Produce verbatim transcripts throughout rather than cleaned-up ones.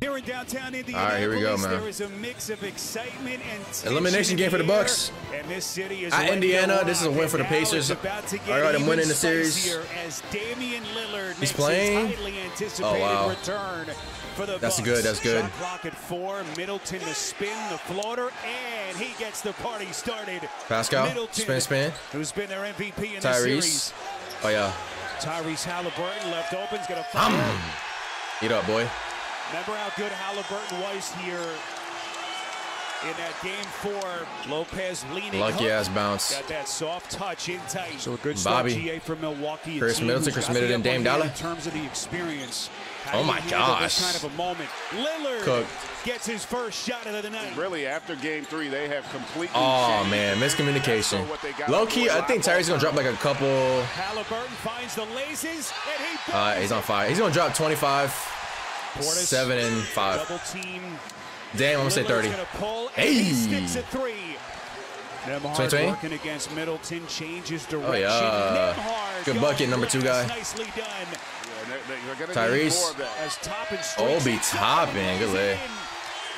Here in downtown Indiana, all right, here we go, man. There is a mix of excitement and elimination game for the Bucks. And this city is at Indiana. This is a win for the Pacers. All right, I'm winning the series. As Damian Lillard he's playing. Oh wow, return for the that's Bucks. Good. That's good. Shot clock at four. Middleton to spin the floater, and he gets the party started. Pascal Middleton, spin, spin. Who's been their M V P in Tyrese. This series? Oh yeah. Tyrese Halliburton left open. He's gonna fire. Um, eat up, boy. Remember how good Halliburton was here in that game four. Lopez leaning. Lucky hook. Ass bounce. Got that soft touch in tight. So a good start G A for Milwaukee. Chris Middleton, Chris Middleton, Dame Dollar. In terms of the experience. How oh my gosh. Kind of a moment. Lillard Cook. Gets his first shot of the night. Really, after game three, they have completely. Oh changed. Man, miscommunication. Low key, I think Tyree's gonna drop like a couple. Halliburton finds the laces, and he. Uh, he's on fire. He's gonna drop twenty-five. Portis, seven and five. Team. Damn, I'm gonna Lillard's say thirty. Gonna pull, hey, he sticks at three. Nembhard working against Middleton, changes direction. Oh yeah, Nembhard good bucket, number two guy. Nicely done. Yeah, they're, they're Tyrese, Obi Toppin, good leg.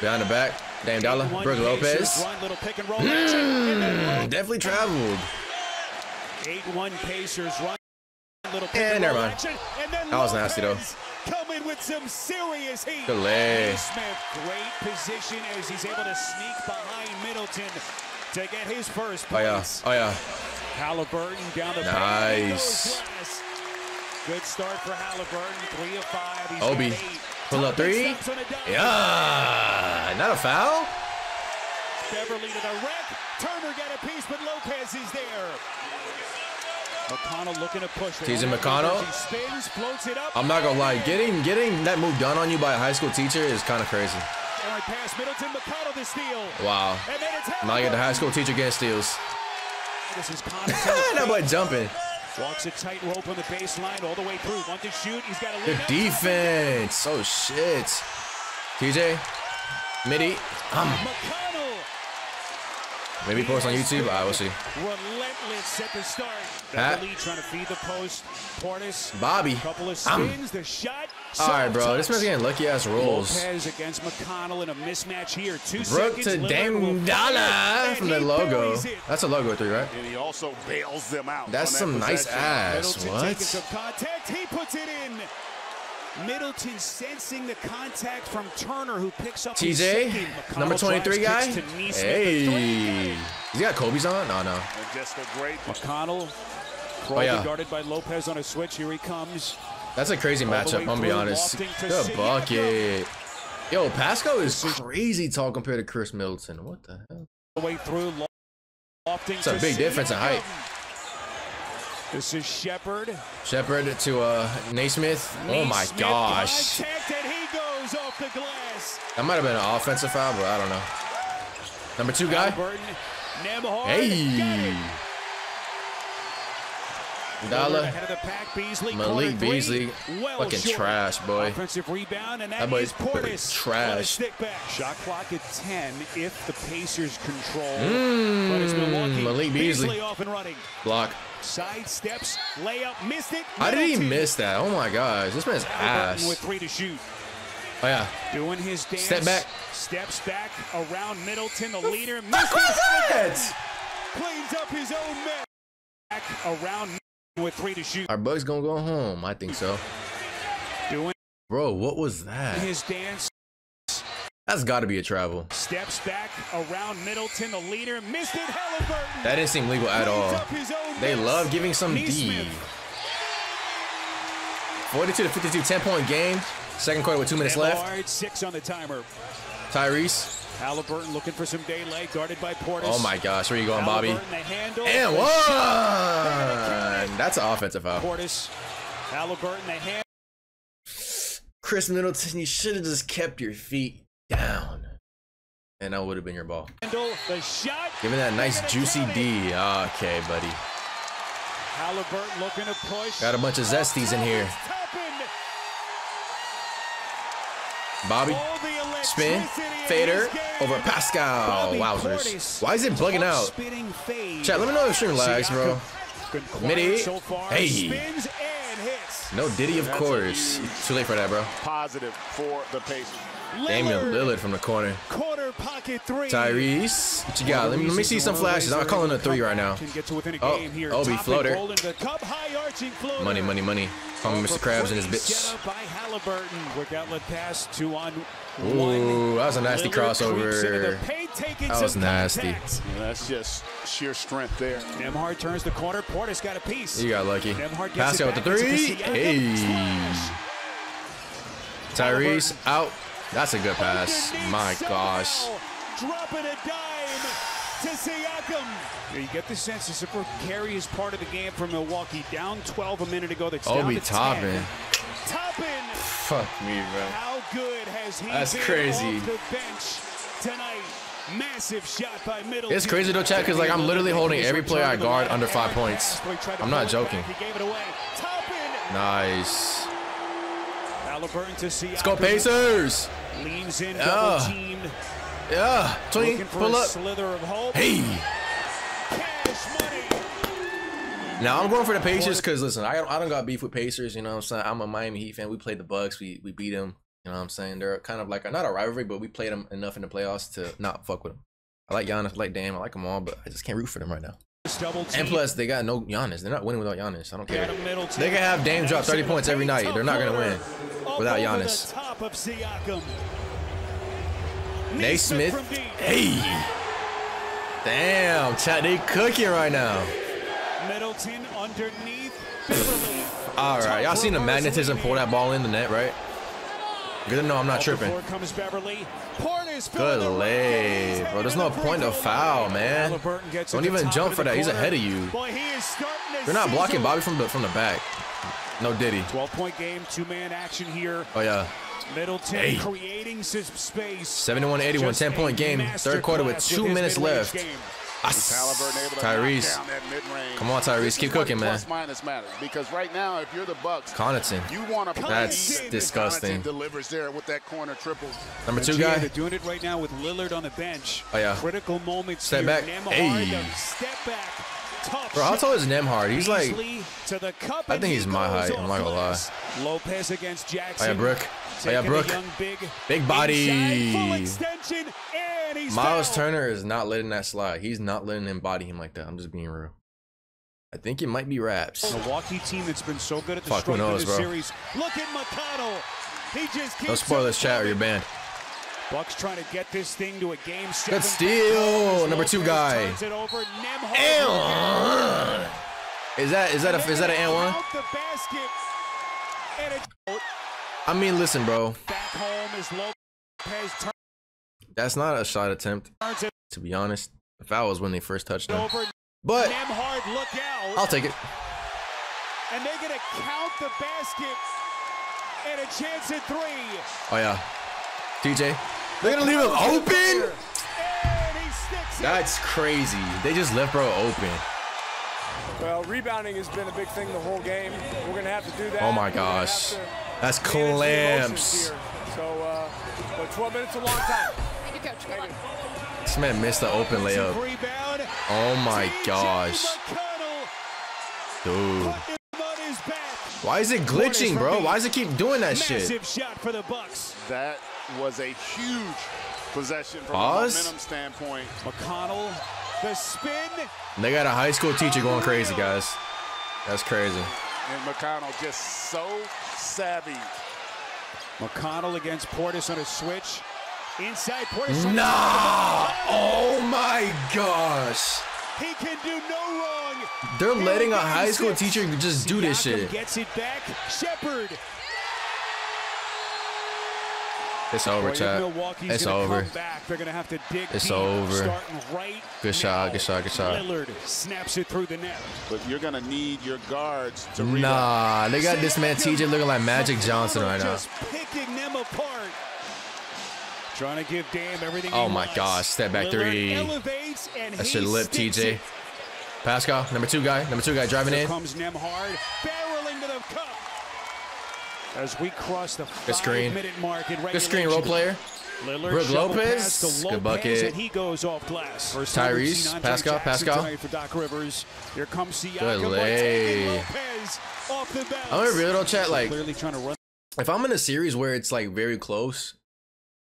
Behind the back, Dame Dollar, Brook Lopez. Mm, definitely traveled. eight one Pacers run. Little pick and never mind. Action, and that was nasty though. Coming with some serious heat. Delay. Smith, great position as he's able to sneak behind Middleton to get his first points. Oh yeah, oh yeah. Halliburton down the nice. Path. Good start for Halliburton. Three of five. He's Obi, pull up three. Yeah, not a foul. Beverly to the wreck. Turner got a piece, but Lopez is there. McConnell looking to push. T J McConnell. Spins, floats it up. I'm not gonna lie, getting getting that move done on you by a high school teacher is kind of crazy. Right, pass Middleton, McConnell the steal. Wow. And then it's now you get the high school teacher getting steals. This is that boy jumping. Walks a tight rope on the baseline all the way through. Want to shoot? He's got a good defense. Oh shit. T J, midi. Um. Maybe post on YouTube. All right, we'll see. Relentless at the start. Pat. Trying to feed the post. Portis. Bobby. Couple of spins. Um. The shot. All right, bro. Touch. This man's getting lucky ass rolls. Lopez against McConnell in a mismatch here. Two Brook seconds. To Dame Dollar from the logo. That's a logo three, right? And he also bails them out. That's some that nice ass. Middleton what? Some contact. He puts it in. Middleton sensing the contact from Turner, who picks up T J, number twenty-three guy. Hey. He's got Kobe's on? No, no. Just a great McConnell. Oh, yeah. Guarded by Lopez on a switch. Here he comes. That's a crazy matchup, I'm going to be honest. Good bucket. Yo, Pascal is crazy tall compared to Chris Middleton. What the hell? It's a big difference in height. This is Shepard. Shepard to uh, Naismith. Oh, my gosh. That might have been an offensive foul, but I don't know. Number two guy. Hey. Dollar. Malik Beasley. Fucking trash, boy. That boy's pretty trash. Shot clock at ten if the Pacers control. Mm, Malik Beasley. Block. Side steps. Layup. Missed it. How did he miss that? Oh, my gosh. This man's ass. With three to shoot. Oh yeah. Doing his dance. Step back. Steps back around Middleton, the leader. That's it. Cleans up his own man. Back around with three to shoot. Our Bucks gonna go home. I think so. Doing. Bro, what was that? His dance. That's got to be a travel. Steps back around Middleton, the leader. Missed it. Halliburton. That didn't seem legal at all. They miss. Love giving some D. forty-two to fifty-two, ten point game. Second quarter with two minutes left. Six on the timer. Tyrese. Halliburton looking for some daylight, guarded by Portis. Oh my gosh, where are you going, Bobby? And one! That's an offensive foul. Portis, Halliburton, the hand. Chris Middleton, you should have just kept your feet down. And that would have been your ball. The shot. Give me that nice juicy D. Okay, buddy. Halliburton looking to push. Got a bunch of zesties in here. Bobby, spin, fader, over Pascal. Wowzers. Why is it bugging out? Chat, let me know if stream lags, bro. Midi. Hey. No Diddy, of course. Too late for that, bro. Positive for the Pacers. Damian Lillard from the corner. Corner pocket three. Tyrese, what you got? Let me, let me see some flashes. I'm calling a three right now. Oh, Obi floater. Money, money, money. Calling Mister Krabs and his bitch. Ooh, that was a nasty crossover. That was nasty. That's just sheer strength there. Nembhard turns the corner. Portis got a piece. You got lucky. Pascal with the three. Hey. Tyrese out. That's a good pass. My gosh. Dropping a dime to Siakam. You get the sense this carry is part of the game for Milwaukee. Down twelve a minute ago. That's Obi Toppin. Toppin. Fuck me, bro. How good has he That's been crazy. Off the bench tonight? Massive shot by Middleton. It's crazy though, chat, because like I'm literally holding every player I guard under five points. I'm not joking. Nice. Let's go Pacers. Leans in, yeah. Teamed. Yeah. Tween, pull up. Hey. Now I'm going for the Pacers because listen, I I don't got beef with Pacers. You know what I'm saying? I'm a Miami Heat fan. We played the Bucks. We we beat them. You know what I'm saying? They're kind of like not a rivalry, but we played them enough in the playoffs to not fuck with them. I like Giannis. I like Dame. I like them all, but I just can't root for them right now. And plus, they got no Giannis. They're not winning without Giannis. I don't care. They can have Dame drop thirty points every night. They're not gonna win without Giannis. Naismith. Hey. Damn, chat, they cooking right now. Middleton underneath. All right, y'all seen the magnetism pull that ball in the net, right? Good to know I'm not tripping. Good lay, bro. There's no point to foul, man. Don't even jump for that. He's ahead of you. You're not blocking Bobby from the from the back. No Diddy. twelve-point game, two-man action here. Oh yeah. Middleton hey. Creating space. seventy-one eighty-one, ten-point game. Third quarter with two minutes left. Tyrese, come on, Tyrese, keep cooking, man. Because right now, if you're the Bucks, Connaughton, that's disgusting. Delivers there with that corner triple. Number two guy. They're doing it right now with Lillard on the bench. Oh yeah. Critical moments. Step back. Hey. Step back. Bro, how tall is Nembhard? He's like, I think he's my height. I'm not gonna lie. Lopez against Jackson. Oh yeah, Brook. Oh yeah, Brook. Big body. Myles Turner is not letting that slide. He's not letting him body him like that. I'm just being real. I think it might be wraps. Milwaukee team that's been so good at the start of the series. Look at McConnell. He just keeps. No spoilers, chat, or you're banned. Bucks trying to get this thing to a game seven. Good steal, number two guy. And one. Is that is that a is that an and one? I mean, listen, bro. That's not a shot attempt. To be honest, the foul was when they first touched him. But I'll take it. And they're gonna count the basket and a chance at three. Oh yeah. T J, they're gonna leave him open. That's crazy. They just left bro open. Well, rebounding has been a big thing the whole game. We're gonna have to do that. Oh my gosh, that's clamps. So, uh, but twelve minutes a long time. Thank you, coach. Thank you. This man missed the open layup. Oh my gosh, dude. Why is it glitching, bro? Why does it keep doing that shit? Massive shot for the Bucks. That was a huge possession from a momentum standpoint. McConnell, the spin. They got a high school teacher going crazy, guys. That's crazy. And McConnell just so savvy. McConnell against Portis on a switch. Inside Portis. Nah! Oh my gosh. He can do no wrong. They're letting a high school teacher just do this shit. Gets it back. Shepherd. It's over, chat. It's over. They're gonna have to dig. It's over. Good shot. Good shot. Good shot. Lillard snaps it through the net. But you're gonna need your guards to read. Nah, they got this man T J looking like Magic Johnson right now. Just picking them apart. Trying to give Dame everything. Oh my gosh, step back three. That should lip T J. Pascal, number two guy, number two guy driving in. Comes Nembhard, barreling to the cup. As we cross the five-minute mark, good screen, role player. Lillard, Brook Lopez, Lopez good bucket. And he goes off glass. First Tyrese, Pascal, Jackson Pascal. For Doc Rivers. Here comes Siakam. Lopez off the bounce. I'm gonna real talk chat, like, trying to run. If I'm in a series where it's like very close,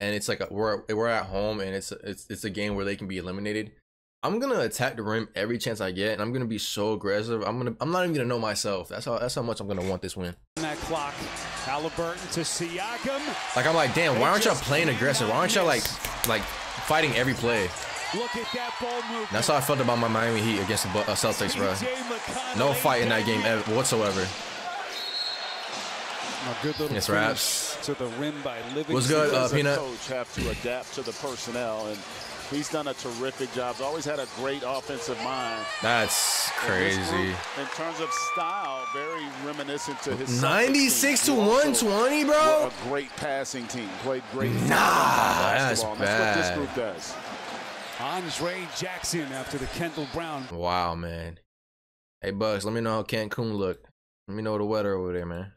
and it's like a, we're we're at home, and it's it's it's a game where they can be eliminated, I'm gonna attack the rim every chance I get, and I'm gonna be so aggressive. I'm gonna I'm not even gonna know myself. That's how that's how much I'm gonna want this win. That clock, Halliburton to Siakam. Like I'm like, damn, why aren't y'all playing aggressive? Why aren't y'all like like fighting every play? Look at that ball movement. That's how I felt about my Miami Heat against the Celtics, bro. No fight in that game ever, whatsoever. It's wraps. To the rim by Livingston. What's good, uh, Peanut? Coach have to adapt to the personnel, and he's done a terrific job. He's always had a great offensive mind. That's crazy. Group, in terms of style, very reminiscent to his ninety-six to one twenty, bro. A great passing team. Played great. Nah, that's bad. That's what this group does. Andre Jackson after the Kendall Brown. Wow, man. Hey, Bucks, let me know how Cancun looked. Let me know the weather over there, man.